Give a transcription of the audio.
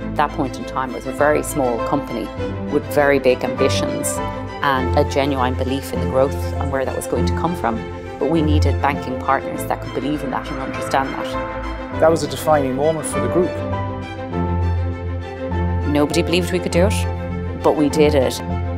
At that point in time, it was a very small company with very big ambitions and a genuine belief in the growth and where that was going to come from. But we needed banking partners that could believe in that and understand that. That was a defining moment for the group. Nobody believed we could do it, but we did it.